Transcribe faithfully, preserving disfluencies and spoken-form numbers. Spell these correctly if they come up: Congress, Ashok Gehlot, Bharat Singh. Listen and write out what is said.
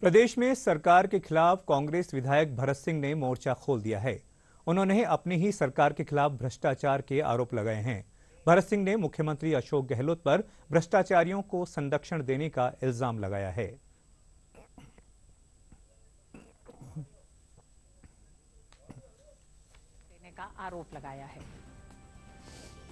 प्रदेश में सरकार के खिलाफ कांग्रेस विधायक भरत सिंह ने मोर्चा खोल दिया है। उन्होंने अपनी ही सरकार के खिलाफ भ्रष्टाचार के आरोप लगाए हैं। भरत सिंह ने मुख्यमंत्री अशोक गहलोत पर भ्रष्टाचारियों को संरक्षण देने का इल्जाम लगाया है। देने का आरोप लगाया है।